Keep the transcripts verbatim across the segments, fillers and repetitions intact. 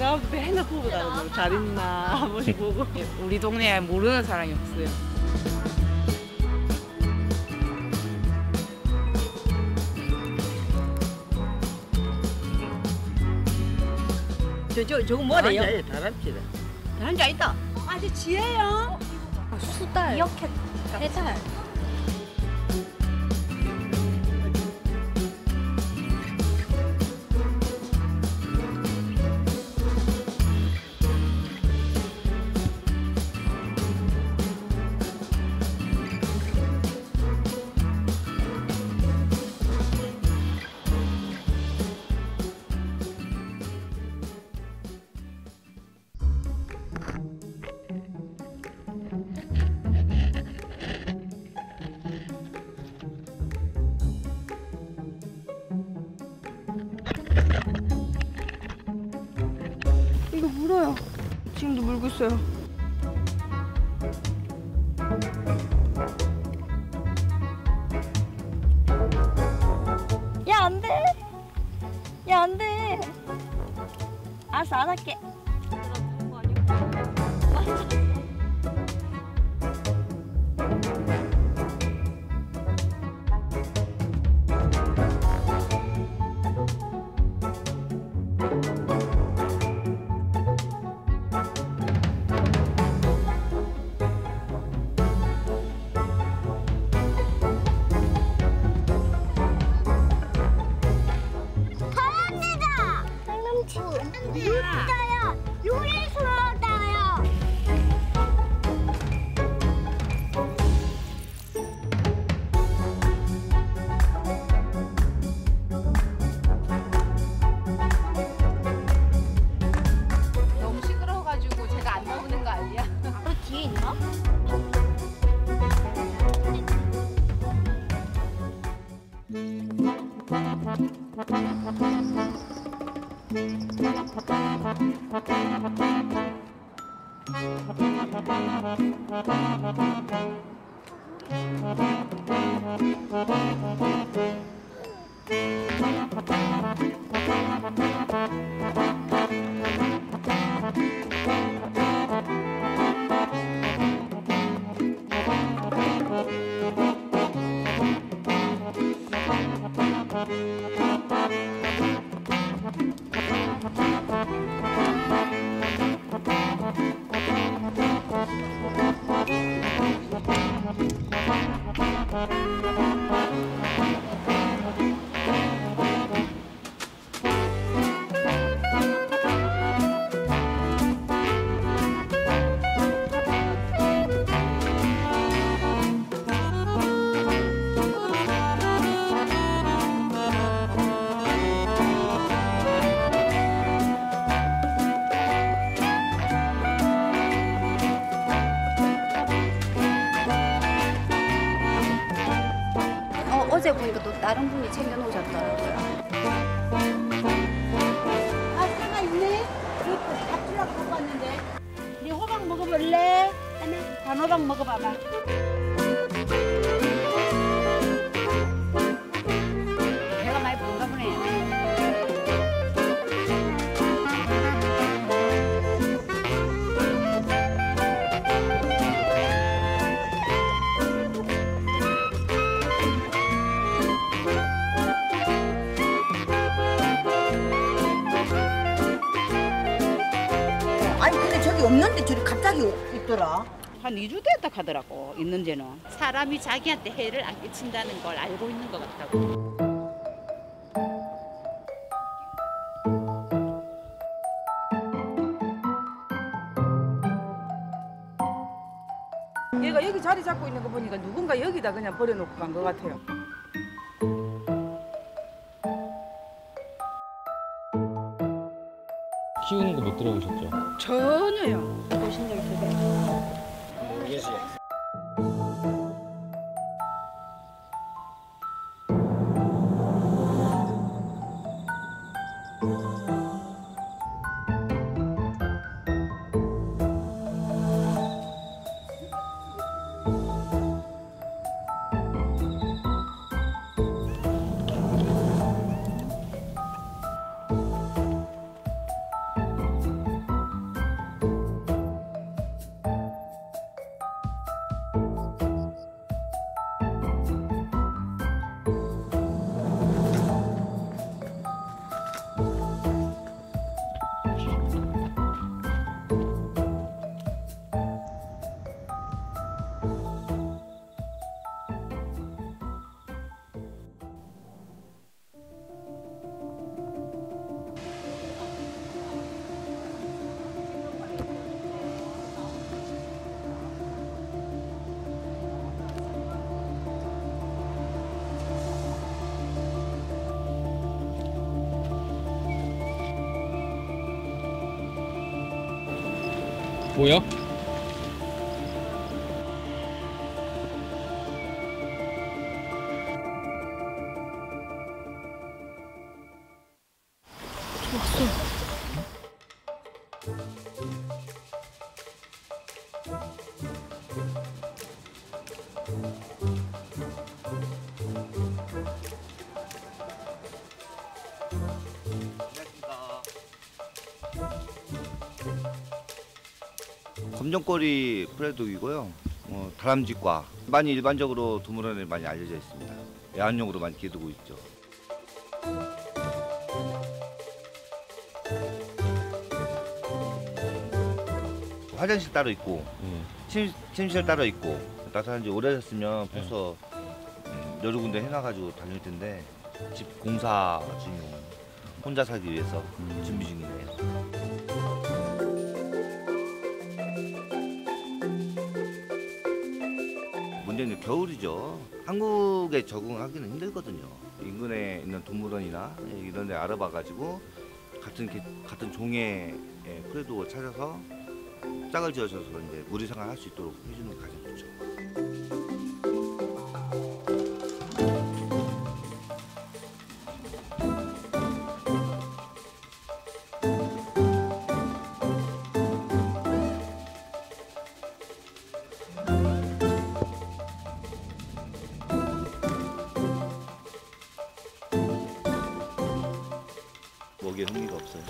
내가 맨날 보고 다니고 잘 있나 한 번씩 보고. 우리 동네에 모르는 사람이 없어요. 저, 저, 저거 뭐래요? 다람쥐, 다람쥐다. 다람쥐 아니다. 어, 아주 지혜요. 아, 수달. 이렇게 해달. 이거 물어요. 지금도 물고 있어요. 야, 안 돼! 야, 안 돼! 알았어, 안 할게. 어제 보니까 또 다른 분이 챙겨놓으셨더라고요. 아, 하나 있네? 이것도 다 주려고 갖고 왔는데. 네 호박 먹어볼래? 하나, 반 호박 먹어봐봐. 배가 많이 부른가 보네. 없는데 저리 갑자기 있더라. 한 이 주 됐다 하더라고, 있는지는. 사람이 자기한테 해를 안 끼친다는 걸 알고 있는 것 같다고. 얘가 여기 자리 잡고 있는 거 보니까 누군가 여기다 그냥 버려놓고 간 것 같아요. 키우는 거 못 들어보셨죠? 전혀요. 보신 적이 없어요. 모르겠어요. 뭐야? 검정꼬리 프레리독이고요. 어, 다람쥐과 많이 일반적으로 동물원에 많이 알려져 있습니다. 애완용으로 많이 기르고 있죠. 화장실 따로 있고 음. 침, 침실 따로 있고 나타난 지 오래됐으면 벌써 음. 여러 군데 해놔가지고 다닐 텐데 집 공사 중이고 혼자 살기 위해서 음. 준비 중이네요. 문제는 겨울이죠. 한국에 적응하기는 힘들거든요. 인근에 있는 동물원이나 이런 데 알아봐가지고 같은, 같은 종의 프레리독을 찾아서 짝을 지어줘서 이제 무리 생활할 수 있도록 해주는 게 가장 좋죠. 먹이에 흥미가 없어요.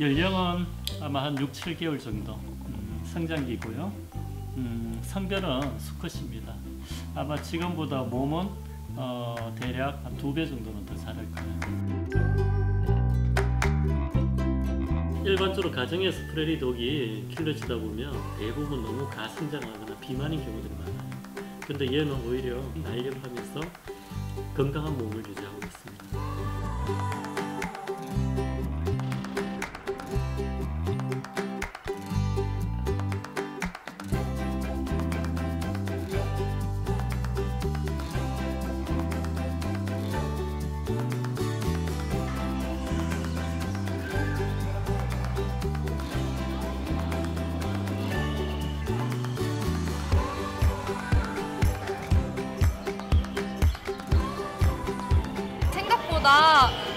연령은 아마 한 육, 칠 개월 정도 음, 성장기고요. 음, 성별은 수컷입니다. 아마 지금보다 몸은 어, 대략 한 두 배 정도는 더 자랄 거예요. 일반적으로 가정에서 프레리독이 길러지다 보면 대부분 너무 가성장하거나 비만인 경우들이 많아요. 근데 얘는 오히려 날렵하면서 건강한 몸을 유지하고 있습니다.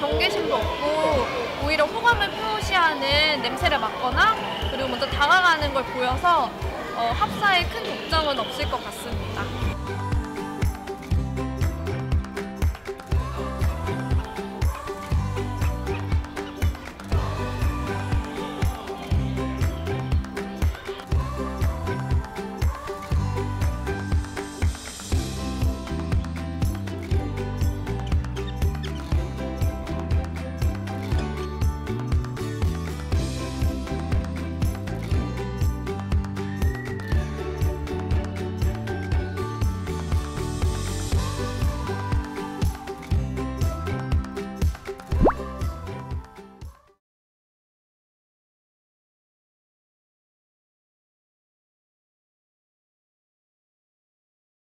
경계심도 없고 오히려 호감을 표시하는 냄새를 맡거나 그리고 먼저 다가가는 걸 보여서 어, 합사에 큰 독점은 없을 것 같습니다.